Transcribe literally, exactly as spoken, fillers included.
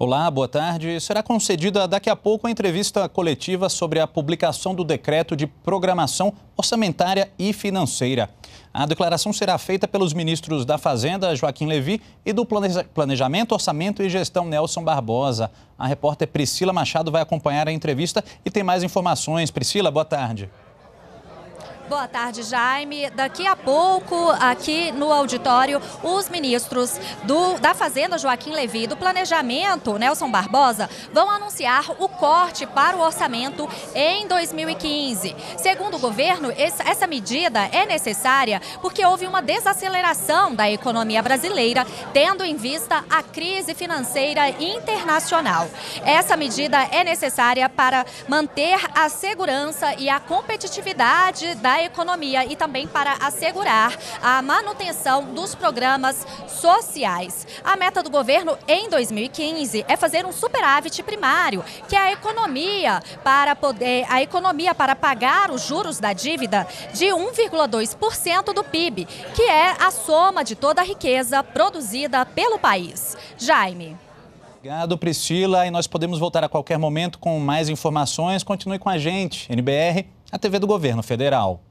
Olá, boa tarde. Será concedida daqui a pouco a entrevista coletiva sobre a publicação do Decreto de Programação Orçamentária e Financeira. A declaração será feita pelos ministros da Fazenda, Joaquim Levy, e do Planejamento, Orçamento e Gestão, Nelson Barbosa. A repórter Priscila Machado vai acompanhar a entrevista e tem mais informações. Priscila, boa tarde. Boa tarde, Jaime. Daqui a pouco, aqui no auditório, os ministros do, da Fazenda, Joaquim Levy, do Planejamento, Nelson Barbosa, vão anunciar o corte para o orçamento em dois mil e quinze. Segundo o governo, essa medida é necessária porque houve uma desaceleração da economia brasileira, tendo em vista a crise financeira internacional. Essa medida é necessária para manter a segurança e a competitividade da economia e também para assegurar a manutenção dos programas sociais. A meta do governo em dois mil e quinze é fazer um superávit primário, que é a economia para poder a economia para pagar os juros da dívida de um vírgula dois por cento do P I B, que é a soma de toda a riqueza produzida pelo país. Jaime. Obrigado, Priscila, e nós podemos voltar a qualquer momento com mais informações. Continue com a gente, N B R, a T V do Governo Federal.